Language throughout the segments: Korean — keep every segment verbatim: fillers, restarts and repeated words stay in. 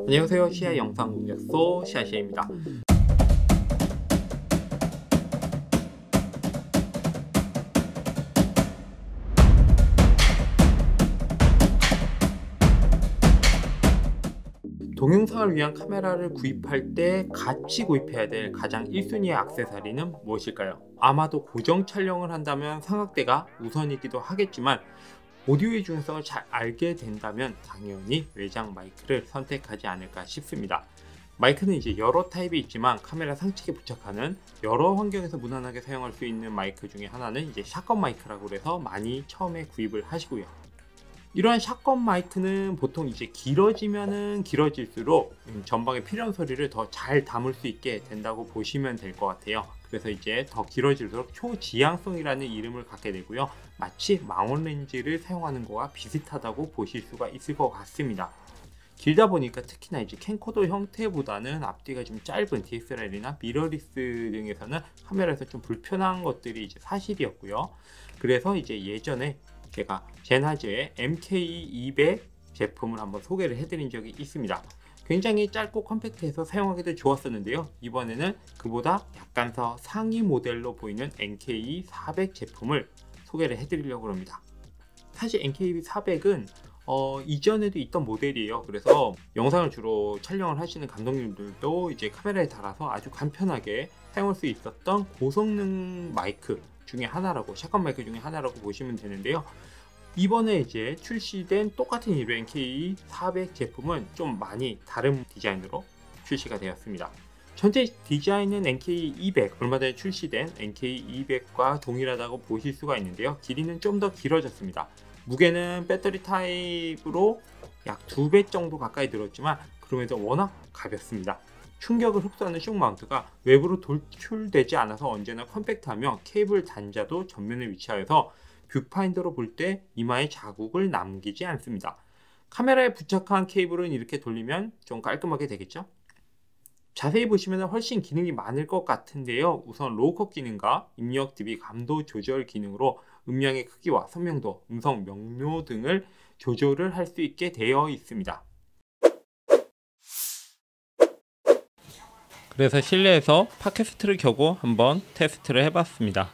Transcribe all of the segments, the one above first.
안녕하세요, 시아영상공작소 시아시아입니다. 동영상을 위한 카메라를 구입할 때 같이 구입해야 될 가장 일 순위의 액세서리는 무엇일까요? 아마도 고정 촬영을 한다면 삼각대가 우선이기도 하겠지만, 오디오의 중요성을 잘 알게 된다면 당연히 외장 마이크를 선택하지 않을까 싶습니다. 마이크는 이제 여러 타입이 있지만 카메라 상측에 부착하는 여러 환경에서 무난하게 사용할 수 있는 마이크 중에 하나는 이제 샷건 마이크라고 해서 많이 처음에 구입을 하시고요. 이러한 샷건 마이크는 보통 이제 길어지면은 길어질수록 전방의 필요한 소리를 더 잘 담을 수 있게 된다고 보시면 될 것 같아요. 그래서 이제 더 길어질수록 초지향성이라는 이름을 갖게 되고요. 마치 망원 렌즈를 사용하는 것과 비슷하다고 보실 수가 있을 것 같습니다. 길다 보니까 특히나 이제 캠코더 형태보다는 앞뒤가 좀 짧은 디에스엘알이나 미러리스 등에서는 카메라에서 좀 불편한 것들이 이제 사실이었고요. 그래서 이제 예전에 제가 젠하이저의 엠케이 이백 제품을 한번 소개를 해드린 적이 있습니다. 굉장히 짧고 컴팩트해서 사용하기도 좋았었는데요. 이번에는 그보다 약간 더 상위 모델로 보이는 엠케이 사백 제품을 소개를 해드리려고 합니다. 사실 엠케이 사백은 어, 이전에도 있던 모델이에요. 그래서 영상을 주로 촬영을 하시는 감독님들도 이제 카메라에 달아서 아주 간편하게 사용할 수 있었던 고성능 마이크 중에 하나라고, 샷건 마이크 중에 하나라고 보시면 되는데요. 이번에 이제 출시된 똑같은 이름의 엠케이 사백 제품은 좀 많이 다른 디자인으로 출시가 되었습니다. 전체 디자인은 엠케이 이백, 얼마 전에 출시된 엠케이 이백과 동일하다고 보실 수가 있는데요. 길이는 좀 더 길어졌습니다. 무게는 배터리 타입으로 약 두 배 정도 가까이 늘었지만 그럼에도 워낙 가볍습니다. 충격을 흡수하는 숏 마운트가 외부로 돌출되지 않아서 언제나 컴팩트하며 케이블 단자도 전면에 위치하여서 뷰파인더로 볼 때 이마에 자국을 남기지 않습니다. 카메라에 부착한 케이블은 이렇게 돌리면 좀 깔끔하게 되겠죠? 자세히 보시면 훨씬 기능이 많을 것 같은데요. 우선 로우컷 기능과 입력 대비 감도 조절 기능으로 음량의 크기와 선명도, 음성 명료 등을 조절을 할 수 있게 되어 있습니다. 그래서 실내에서 팟캐스트를 켜고 한번 테스트를 해봤습니다.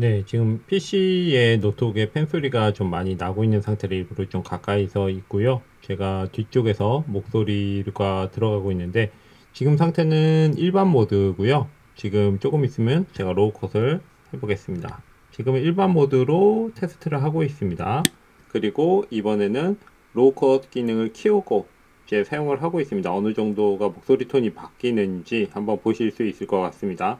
네, 지금 피씨의 노트북에 팬 소리가 좀 많이 나고 있는 상태로 일부러 좀 가까이서 있고요. 제가 뒤쪽에서 목소리가 들어가고 있는데 지금 상태는 일반 모드고요. 지금 조금 있으면 제가 로우컷을 해보겠습니다. 지금 일반 모드로 테스트를 하고 있습니다. 그리고 이번에는 로우컷 기능을 키우고 이제 사용을 하고 있습니다. 어느 정도가 목소리 톤이 바뀌는지 한번 보실 수 있을 것 같습니다.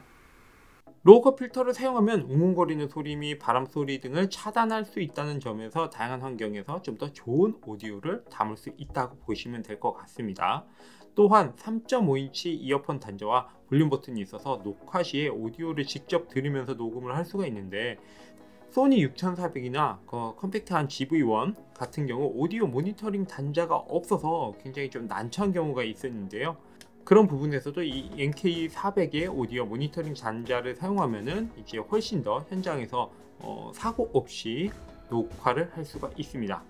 로우컷 필터를 사용하면 웅웅거리는 소리 및 바람 소리 등을 차단할 수 있다는 점에서 다양한 환경에서 좀 더 좋은 오디오를 담을 수 있다고 보시면 될 것 같습니다. 또한 삼 점 오 인치 이어폰 단자와 볼륨 버튼이 있어서 녹화 시에 오디오를 직접 들으면서 녹음을 할 수가 있는데, 소니 육천사백이나 그 컴팩트한 지브이 원 같은 경우 오디오 모니터링 단자가 없어서 굉장히 좀 난처한 경우가 있었는데요. 그런 부분에서도 이 엠케이 사백의 오디오 모니터링 단자를 사용하면은 이제 훨씬 더 현장에서 어, 사고 없이 녹화를 할 수가 있습니다.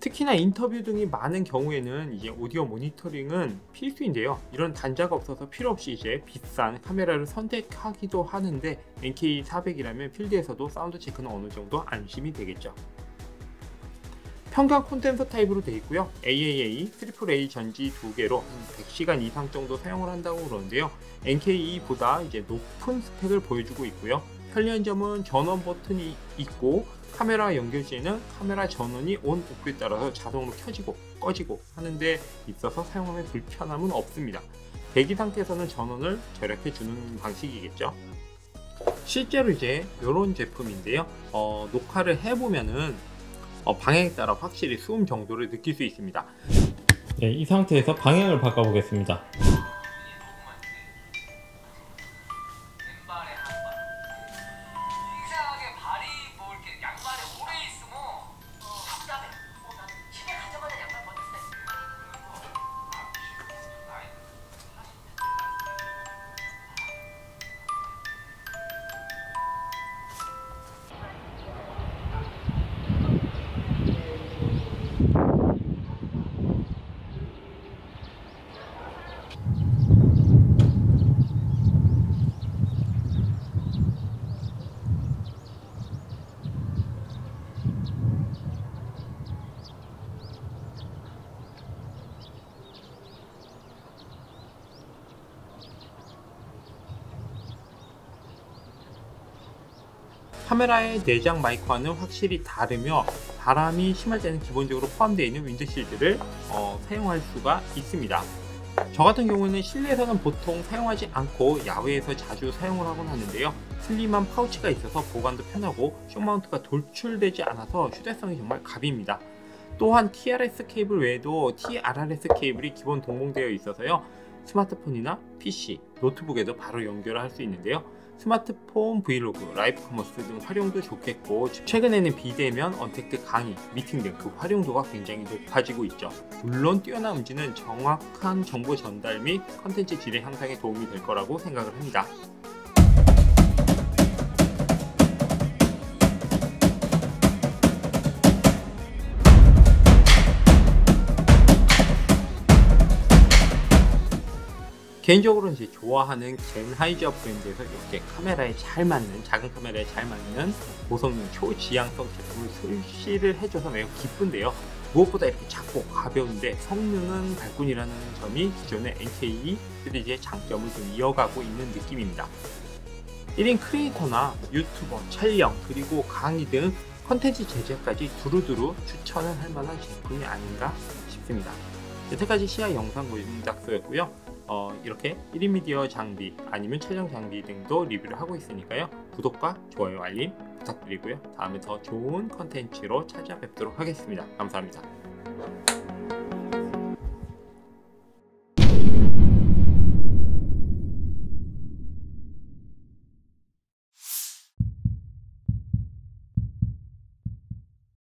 특히나 인터뷰 등이 많은 경우에는 이제 오디오 모니터링은 필수인데요, 이런 단자가 없어서 필요없이 이제 비싼 카메라를 선택하기도 하는데 엠케이 사백이라면 필드에서도 사운드 체크는 어느정도 안심이 되겠죠. 평강 콘덴서 타입으로 되어 있고요, 에이에이에이, 에이에이에이 전지 두 개로 백 시간 이상 정도 사용을 한다고 그러는데요, 엠케이보다 이제 높은 스펙을 보여주고 있고요. 편리한 점은 전원 버튼이 있고 카메라 연결 시에는 카메라 전원이 온 오프에 따라서 자동으로 켜지고 꺼지고 하는데 있어서 사용하는 불편함은 없습니다. 대기 상태에서는 전원을 절약해 주는 방식이겠죠. 실제로 이제 이런 제품인데요, 어, 녹화를 해보면은 어, 방향에 따라 확실히 수음 정도를 느낄 수 있습니다. 네, 이 상태에서 방향을 바꿔 보겠습니다. 카메라의 내장 마이크와는 확실히 다르며 바람이 심할 때는 기본적으로 포함되어 있는 윈드실드를 어, 사용할 수가 있습니다. 저 같은 경우에는 실내에서는 보통 사용하지 않고 야외에서 자주 사용을 하곤 하는데요, 슬림한 파우치가 있어서 보관도 편하고 숏마운트가 돌출되지 않아서 휴대성이 정말 갑입니다. 또한 티알에스 케이블 외에도 티알알에스 케이블이 기본 동봉되어 있어서요, 스마트폰이나 피씨, 노트북에도 바로 연결을 할 수 있는데요, 스마트폰 브이로그, 라이브 커머스 등 활용도 좋겠고 최근에는 비대면, 언택트 강의, 미팅 등 그 활용도가 굉장히 높아지고 있죠. 물론 뛰어난 음질은 정확한 정보 전달 및 컨텐츠 질의 향상에 도움이 될 거라고 생각을 합니다. 개인적으로 이제 좋아하는 젠하이저 브랜드에서 이렇게 카메라에 잘 맞는, 작은 카메라에 잘 맞는 고성능 초지향성 제품을 출시를 해줘서 매우 기쁜데요, 무엇보다 이렇게 작고 가벼운데 성능은 발군이라는 점이 기존의 엠케이 시리즈의 장점을 좀 이어가고 있는 느낌입니다. 일 인 크리에이터나 유튜버, 촬영, 그리고 강의 등 컨텐츠 제작까지 두루두루 추천을 할 만한 제품이 아닌가 싶습니다. 여태까지 시야 영상공작소였고요. 어, 이렇게 일 인 미디어 장비 아니면 촬영 장비 등도 리뷰를 하고 있으니까요, 구독과 좋아요, 알림 부탁드리고요, 다음에 더 좋은 컨텐츠로 찾아뵙도록 하겠습니다. 감사합니다.